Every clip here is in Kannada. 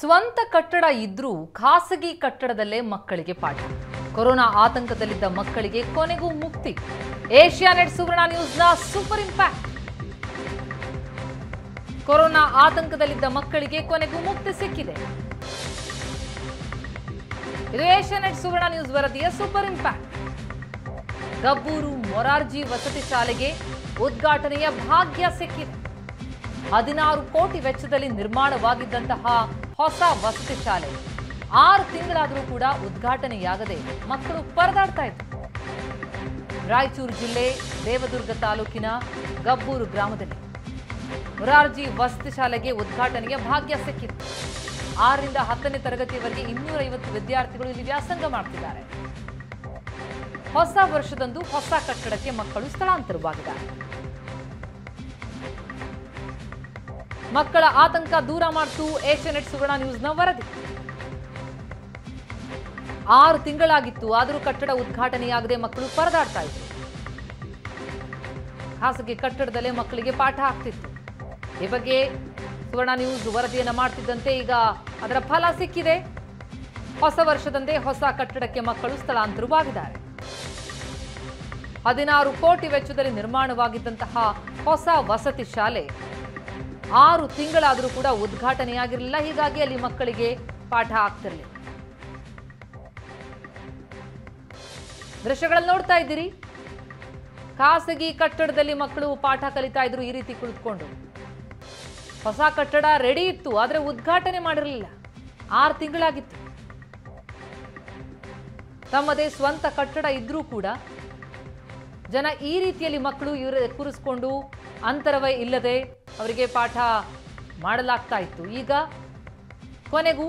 ಸ್ವಂತ ಕಟ್ಟಡ ಇದ್ರೂ ಖಾಸಗಿ ಕಟ್ಟಡದಲ್ಲೇ ಮಕ್ಕಳಿಗೆ ಪಾಠ. ಕೊರೋನಾ ಆತಂಕದಲ್ಲಿದ್ದ ಮಕ್ಕಳಿಗೆ ಕೊನೆಗೂ ಮುಕ್ತಿ. ಏಷ್ಯಾನೆಟ್ ಸುವರ್ಣ ನ್ಯೂಸ್ನ ಸೂಪರ್ ಇಂಪ್ಯಾಕ್ಟ್. ಕೊರೋನಾ ಆತಂಕದಲ್ಲಿದ್ದ ಮಕ್ಕಳಿಗೆ ಕೊನೆಗೂ ಮುಕ್ತಿ ಸಿಕ್ಕಿದೆ. ಇದು ಏಷ್ಯಾನೆಟ್ ಸುವರ್ಣ ನ್ಯೂಸ್ ವರದಿಯ ಸೂಪರ್ ಇಂಪ್ಯಾಕ್ಟ್. ಗಬ್ಬೂರು ಮೊರಾರ್ಜಿ ವಸತಿ ಶಾಲೆಗೆ ಉದ್ಘಾಟನೆಯ ಭಾಗ್ಯ ಸಿಕ್ಕಿದೆ. 16 ಕೋಟಿ ವೆಚ್ಚದಲ್ಲಿ ನಿರ್ಮಾಣವಾಗಿದ್ದಂತಹ ಹೊಸ ವಸತಿ ಶಾಲೆ 6 ತಿಂಗಳಾದರೂ ಕೂಡ ಉದ್ಘಾಟನೆಯಾಗದೆ ಮಕ್ಕಳು ಪರದಾಡ್ತಾ ಇದ್ದರು. ರಾಯಚೂರು ಜಿಲ್ಲೆ ದೇವದುರ್ಗ ತಾಲೂಕಿನ ಗಬ್ಬೂರು ಗ್ರಾಮದಲ್ಲಿ ಮೊರಾರ್ಜಿ ವಸತಿ ಶಾಲೆಗೆ ಉದ್ಘಾಟನೆಯ ಭಾಗ್ಯ ಸಿಕ್ಕಿತ್ತು. 6ರಿಂದ 10ನೇ ತರಗತಿವರೆಗೆ 250 ವಿದ್ಯಾರ್ಥಿಗಳು ಇಲ್ಲಿ ವ್ಯಾಸಂಗ ಮಾಡ್ತಿದ್ದಾರೆ. ಹೊಸ ವರ್ಷದಂದು ಹೊಸ ಕಟ್ಟಡಕ್ಕೆ ಮಕ್ಕಳು ಸ್ಥಳಾಂತರವಾಗಿದ್ದಾರೆ. ಮಕ್ಕಳ ಆತಂಕ ದೂರ ಮಾಡ್ತು ಏಷ್ಯಾನೆಟ್ ಸುವರ್ಣ ನ್ಯೂಸ್ನ ವರದಿ. 6 ತಿಂಗಳಾಗಿತ್ತು, ಆದರೂ ಕಟ್ಟಡ ಉದ್ಘಾಟನೆಯಾಗದೆ ಮಕ್ಕಳು ಪರದಾಡ್ತಾ ಇದ್ರು. ಖಾಸಗಿ ಕಟ್ಟಡದಲ್ಲೇ ಮಕ್ಕಳಿಗೆ ಪಾಠ ಆಗ್ತಿತ್ತು. ಈ ಬಗ್ಗೆ ಸುವರ್ಣ ನ್ಯೂಸ್ ವರದಿಯನ್ನು ಮಾಡ್ತಿದ್ದಂತೆ ಈಗ ಅದರ ಫಲ ಸಿಕ್ಕಿದೆ. ಹೊಸ ವರ್ಷದಂದೇ ಹೊಸ ಕಟ್ಟಡಕ್ಕೆ ಮಕ್ಕಳು ಸ್ಥಳಾಂತರವಾಗಿದ್ದಾರೆ. 16 ಕೋಟಿ ವೆಚ್ಚದಲ್ಲಿ ನಿರ್ಮಾಣವಾಗಿದ್ದಂತಹ ಹೊಸ ವಸತಿ ಶಾಲೆ 6 ತಿಂಗಳಾದರೂ ಕೂಡ ಉದ್ಘಾಟನೆಯಾಗಿರಲಿಲ್ಲ. ಹೀಗಾಗಿ ಅಲ್ಲಿ ಮಕ್ಕಳಿಗೆ ಪಾಠ ಆಗ್ತಿರಲಿಲ್ಲ. ದೃಶ್ಯಗಳಲ್ಲಿ ನೋಡ್ತಾ ಇದ್ದೀರಿ, ಖಾಸಗಿ ಕಟ್ಟಡದಲ್ಲಿ ಮಕ್ಕಳು ಪಾಠ ಕಲಿತಾ ಇದ್ರು. ಈ ರೀತಿ ಕುಳಿತುಕೊಂಡು ಹೊಸ ಕಟ್ಟಡ ರೆಡಿ ಇತ್ತು, ಆದರೆ ಉದ್ಘಾಟನೆ ಮಾಡಿರಲಿಲ್ಲ. 6 ತಿಂಗಳಾಗಿತ್ತು. ತಮ್ಮದೇ ಸ್ವಂತ ಕಟ್ಟಡ ಇದ್ರೂ ಕೂಡ ಜನ ಈ ರೀತಿಯಲ್ಲಿ ಮಕ್ಕಳು ಕೂರಿಸ್ಕೊಂಡು ಅಂತರವೇ ಇಲ್ಲದೆ ಅವರಿಗೆ ಪಾಠ ಮಾಡಲಾಗ್ತಾ ಇತ್ತು. ಈಗ ಕೊನೆಗೂ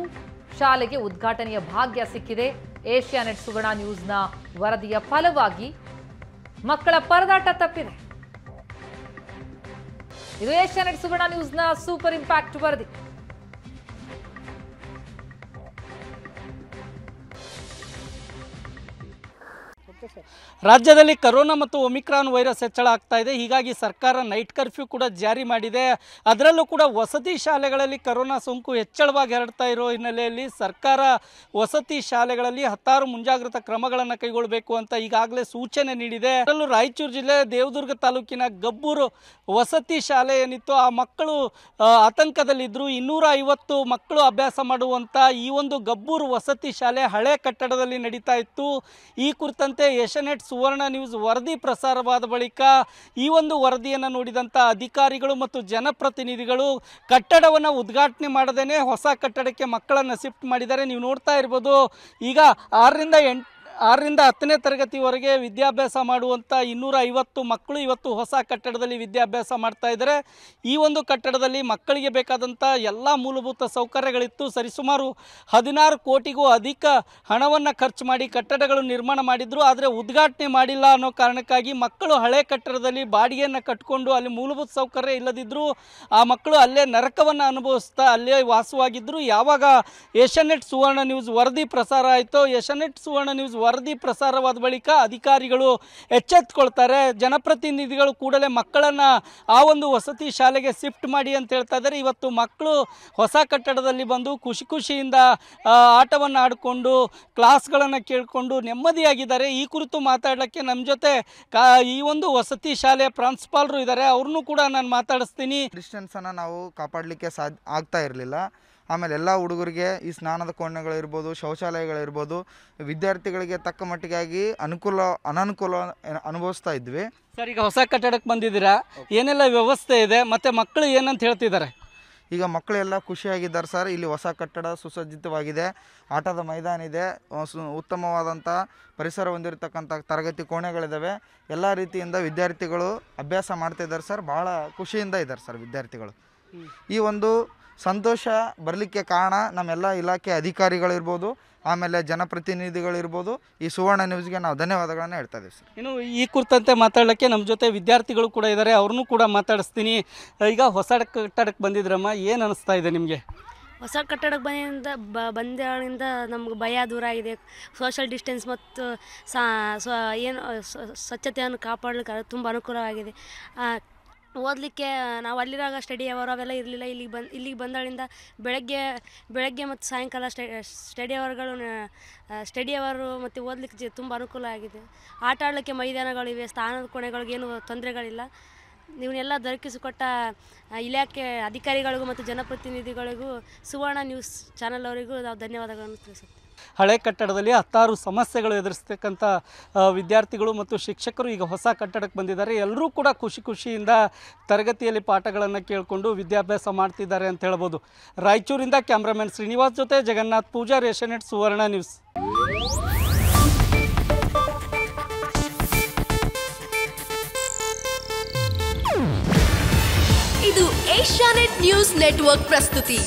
ಶಾಲೆಗೆ ಉದ್ಘಾಟನೆಯ ಭಾಗ್ಯ ಸಿಕ್ಕಿದೆ. ಏಷ್ಯಾನೆಟ್ ಸುವರ್ಣ ನ್ಯೂಸ್ನ ವರದಿಯ ಫಲವಾಗಿ ಮಕ್ಕಳ ಪರದಾಟ ತಪ್ಪಿದೆ. ಇದು ಏಷ್ಯಾನೆಟ್ ಸುವರ್ಣ ನ್ಯೂಸ್ನ ಸೂಪರ್ ಇಂಪ್ಯಾಕ್ಟ್ ವರದಿ. ರಾಜ್ಯದಲ್ಲಿ ಕರೋನಾ ಮತ್ತು ಒಮಿಕ್ರಾನ್ ವೈರಸ್ ಹೆಚ್ಚಳ ಆಗ್ತಾ ಇದೆ. ಹೀಗಾಗಿ ಸರ್ಕಾರ ನೈಟ್ ಕರ್ಫ್ಯೂ ಕೂಡ ಜಾರಿ ಮಾಡಿದೆ. ಅದರಲ್ಲೂ ಕೂಡ ವಸತಿ ಶಾಲೆಗಳಲ್ಲಿ ಕರೋನಾ ಸೋಂಕು ಹೆಚ್ಚಳವಾಗಿ ಹರಡ್ತಾ ಇರೋ ಹಿನ್ನೆಲೆಯಲ್ಲಿ ಸರ್ಕಾರ ವಸತಿ ಶಾಲೆಗಳಲ್ಲಿ 16 ಮುಂಜಾಗ್ರತಾ ಕ್ರಮಗಳನ್ನು ಕೈಗೊಳ್ಳಬೇಕು ಅಂತ ಈಗಾಗಲೇ ಸೂಚನೆ ನೀಡಿದೆ. ಅದರಲ್ಲೂ ರಾಯಚೂರು ಜಿಲ್ಲೆ ದೇವದುರ್ಗ ತಾಲೂಕಿನ ಗಬ್ಬೂರು ವಸತಿ ಶಾಲೆ ಏನಿತ್ತು, ಆ ಮಕ್ಕಳು ಆತಂಕದಲ್ಲಿದ್ದರು. 250 ಮಕ್ಕಳು ಅಭ್ಯಾಸ ಮಾಡುವಂಥ ಈ ಒಂದು ಗಬ್ಬೂರು ವಸತಿ ಶಾಲೆ ಹಳೆ ಕಟ್ಟಡದಲ್ಲಿ ನಡೀತಾ ಇತ್ತು. ಈ ಕುರಿತಂತೆ ಏಷ್ಯಾನೆಟ್ ಸುವರ್ಣ ನ್ಯೂಸ್ ವರದಿ ಪ್ರಸಾರವಾದ ಬಳಿಕ ಈ ಒಂದು ವರದಿಯನ್ನು ನೋಡಿದಂಥ ಅಧಿಕಾರಿಗಳು ಮತ್ತು ಜನಪ್ರತಿನಿಧಿಗಳು ಕಟ್ಟಡವನ್ನು ಉದ್ಘಾಟನೆ ಮಾಡದೇನೆ ಹೊಸ ಕಟ್ಟಡಕ್ಕೆ ಮಕ್ಕಳನ್ನು ಶಿಫ್ಟ್ ಮಾಡಿದ್ದಾರೆ. ನೀವು ನೋಡ್ತಾ ಇರ್ಬೋದು, ಈಗ 6ರಿಂದ 10ನೇ ತರಗತಿವರೆಗೆ ವಿದ್ಯಾಭ್ಯಾಸ ಮಾಡುವಂಥ 250 ಮಕ್ಕಳು ಇವತ್ತು ಹೊಸ ಕಟ್ಟಡದಲ್ಲಿ ವಿದ್ಯಾಭ್ಯಾಸ ಮಾಡ್ತಾ ಇದ್ದಾರೆ. ಈ ಒಂದು ಕಟ್ಟಡದಲ್ಲಿ ಮಕ್ಕಳಿಗೆ ಬೇಕಾದಂಥ ಎಲ್ಲ ಮೂಲಭೂತ ಸೌಕರ್ಯಗಳಿತ್ತು. ಸರಿಸುಮಾರು 16 ಕೋಟಿಗೂ ಅಧಿಕ ಹಣವನ್ನು ಖರ್ಚು ಮಾಡಿ ಕಟ್ಟಡಗಳು ನಿರ್ಮಾಣ ಮಾಡಿದ್ರು. ಆದರೆ ಉದ್ಘಾಟನೆ ಮಾಡಿಲ್ಲ ಅನ್ನೋ ಕಾರಣಕ್ಕಾಗಿ ಮಕ್ಕಳು ಹಳೆ ಕಟ್ಟಡದಲ್ಲಿ ಬಾಡಿಗೆಯನ್ನು ಕಟ್ಟಿಕೊಂಡು ಅಲ್ಲಿ ಮೂಲಭೂತ ಸೌಕರ್ಯ ಇಲ್ಲದಿದ್ದರೂ ಆ ಮಕ್ಕಳು ಅಲ್ಲೇ ನರಕವನ್ನು ಅನುಭವಿಸ್ತಾ ಅಲ್ಲೇ ವಾಸವಾಗಿದ್ದರು. ಯಾವಾಗ ಏಷ್ಯಾನೆಟ್ ಸುವರ್ಣ ನ್ಯೂಸ್ ವರದಿ ಪ್ರಸಾರ ಆಯಿತು, ಏಷ್ಯಾನೆಟ್ ಸುವರ್ಣ ನ್ಯೂಸ್ ವರದಿ ಪ್ರಸಾರವಾದ ಬಳಿಕ ಅಧಿಕಾರಿಗಳು ಎಚ್ಚೆತ್ತುಕೊಳ್ತಾರೆ. ಜನಪ್ರತಿನಿಧಿಗಳು ಕೂಡಲೇ ಮಕ್ಕಳನ್ನು ಆ ಒಂದು ವಸತಿ ಶಾಲೆಗೆ ಶಿಫ್ಟ್ ಮಾಡಿ ಅಂತ ಹೇಳ್ತಾ ಇದ್ದಾರೆ. ಇವತ್ತು ಮಕ್ಕಳು ಹೊಸ ಕಟ್ಟಡದಲ್ಲಿ ಬಂದು ಖುಷಿ ಖುಷಿಯಿಂದ ಆಟವನ್ನು ಆಡಿಕೊಂಡು ಕ್ಲಾಸ್ಗಳನ್ನು ಕೇಳಿಕೊಂಡು ನೆಮ್ಮದಿಯಾಗಿದ್ದಾರೆ. ಈ ಕುರಿತು ಮಾತಾಡೋಕ್ಕೆ ನಮ್ಮ ಜೊತೆ ಈ ಒಂದು ವಸತಿ ಶಾಲೆಯ ಪ್ರಾಂಶುಪಾಲರು ಇದ್ದಾರೆ. ಅವ್ರನ್ನೂ ಕೂಡ ನಾನು ಮಾತಾಡಿಸ್ತೀನಿ. ಡಿಸ್ಟೆನ್ಸನ್ನು ನಾವು ಕಾಪಾಡಲಿಕ್ಕೆ ಆಗ್ತಾ ಇರಲಿಲ್ಲ. ಆಮೇಲೆ ಎಲ್ಲ ಹುಡುಗರಿಗೆ ಈ ಸ್ನಾನದ ಕೋಣೆಗಳಿರ್ಬೋದು, ಶೌಚಾಲಯಗಳಿರ್ಬೋದು, ವಿದ್ಯಾರ್ಥಿಗಳಿಗೆ ತಕ್ಕ ಮಟ್ಟಿಗಾಗಿ ಅನಾನುಕೂಲ ಅನುಭವಿಸ್ತಾ ಇದ್ವಿ. ಸರ್, ಈಗ ಹೊಸ ಕಟ್ಟಡಕ್ಕೆ ಬಂದಿದ್ದೀರಾ, ಏನೆಲ್ಲ ವ್ಯವಸ್ಥೆ ಇದೆ ಮತ್ತು ಮಕ್ಕಳು ಏನಂತ ಹೇಳ್ತಿದ್ದಾರೆ? ಈಗ ಮಕ್ಕಳೆಲ್ಲ ಖುಷಿಯಾಗಿದ್ದಾರೆ ಸರ್. ಇಲ್ಲಿ ಹೊಸ ಕಟ್ಟಡ ಸುಸಜ್ಜಿತವಾಗಿದೆ, ಆಟದ ಮೈದಾನ ಇದೆ, ಉತ್ತಮವಾದಂಥ ಪರಿಸರ ಹೊಂದಿರತಕ್ಕಂಥ ತರಗತಿ ಕೋಣೆಗಳಿದ್ದಾವೆ. ಎಲ್ಲ ರೀತಿಯಿಂದ ವಿದ್ಯಾರ್ಥಿಗಳು ಅಭ್ಯಾಸ ಮಾಡ್ತಿದ್ದಾರೆ ಸರ್. ಭಾಳ ಖುಷಿಯಿಂದ ಇದ್ದಾರೆ ಸರ್ ವಿದ್ಯಾರ್ಥಿಗಳು. ಈ ಒಂದು ಸಂತೋಷ ಬರಲಿಕ್ಕೆ ಕಾರಣ ನಮ್ಮೆಲ್ಲ ಇಲಾಖೆ ಅಧಿಕಾರಿಗಳಿರ್ಬೋದು, ಆಮೇಲೆ ಜನಪ್ರತಿನಿಧಿಗಳಿರ್ಬೋದು. ಈ ಸುವರ್ಣ ನ್ಯೂಸ್ಗೆ ನಾವು ಧನ್ಯವಾದಗಳನ್ನು ಹೇಳ್ತಾ ಇದ್ದೀವಿ ಸರ್. ಇನ್ನು ಈ ಕುರಿತಂತೆ ಮಾತಾಡೋಕ್ಕೆ ನಮ್ಮ ಜೊತೆ ವಿದ್ಯಾರ್ಥಿಗಳು ಕೂಡ ಇದ್ದಾರೆ, ಅವ್ರನ್ನೂ ಕೂಡ ಮಾತಾಡಿಸ್ತೀನಿ. ಈಗ ಹೊಸ ಕಟ್ಟಡಕ್ಕೆ ಬಂದಿದ್ರಮ್ಮ, ಏನು ಅನ್ನಿಸ್ತಾ ಇದೆ ನಿಮಗೆ? ಹೊಸ ಕಟ್ಟಡಕ್ಕೆ ಬಂದಾಳಿಂದ ನಮ್ಗೆ ಭಯ ದೂರ ಆಗಿದೆ. ಸೋಷಲ್ ಡಿಸ್ಟೆನ್ಸ್ ಮತ್ತು ಸ್ವಚ್ಛತೆಯನ್ನು ಕಾಪಾಡಲಿಕ್ಕೆ ತುಂಬ ಅನುಕೂಲವಾಗಿದೆ. ಓದಲಿಕ್ಕೆ ನಾವು ಅಲ್ಲಿರಾಗ ಸ್ಟಡಿ ಅವರ್ ಅವೆಲ್ಲ ಇರಲಿಲ್ಲ. ಇಲ್ಲಿಗೆ ಬಂದಾಳಿಂದ ಬೆಳಗ್ಗೆ ಮತ್ತು ಸಾಯಂಕಾಲ ಸ್ಟಡಿ ಅವರು ಮತ್ತು ಓದಲಿಕ್ಕೆ ತುಂಬ ಅನುಕೂಲ ಆಗಿದೆ. ಆಟ ಆಡಲಿಕ್ಕೆ ಮೈದಾನಗಳಿವೆ, ಸ್ಥಾನದ ಕೊನೆಗಳಿಗೇನು ತೊಂದರೆಗಳಿಲ್ಲ. ಇವನ್ನೆಲ್ಲ ದೊರಕಿಸಿಕೊಟ್ಟ ಇಲಾಖೆ ಅಧಿಕಾರಿಗಳಿಗೂ ಮತ್ತು ಜನಪ್ರತಿನಿಧಿಗಳಿಗೂ ಸುವರ್ಣ ನ್ಯೂಸ್ ಚಾನೆಲ್ ಅವರಿಗೂ ನಾವು ಧನ್ಯವಾದಗಳನ್ನು ತಿಳಿಸುತ್ತೇವೆ. ಹಳೆ ಕಟ್ಟಡದಲ್ಲಿ ಹತ್ತಾರು ಸಮಸ್ಯೆಗಳು ಎದುರಿಸ್ತಕ್ಕಂಥ ವಿದ್ಯಾರ್ಥಿಗಳು ಮತ್ತು ಶಿಕ್ಷಕರು ಈಗ ಹೊಸ ಕಟ್ಟಡಕ್ಕೆ ಬಂದಿದ್ದಾರೆ. ಎಲ್ಲರೂ ಕೂಡ ಖುಷಿಯಿಂದ ತರಗತಿಯಲ್ಲಿ ಪಾಠಗಳನ್ನು ಕೇಳಿಕೊಂಡು ವಿದ್ಯಾಭ್ಯಾಸ ಮಾಡ್ತಿದ್ದಾರೆ ಅಂತ ಹೇಳ್ಬೋದು. ರಾಯಚೂರಿಂದ ಕ್ಯಾಮ್ರಾಮನ್ ಶ್ರೀನಿವಾಸ್ ಜೊತೆ ಜಗನ್ನಾಥ್ ಪೂಜಾರಿ, ಏಷ್ಯಾನೆಟ್ ಸುವರ್ಣ ನ್ಯೂಸ್. ಇದು ಏಷ್ಯಾನೆಟ್ ನ್ಯೂಸ್ ನೆಟ್ವರ್ಕ್ ಪ್ರಸ್ತುತಿ.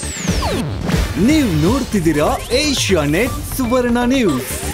ನೀವು ನೋಡ್ತಿದ್ದೀರಾ ಏಷ್ಯಾನೆಟ್ ಸುವರ್ಣ ನ್ಯೂಸ್.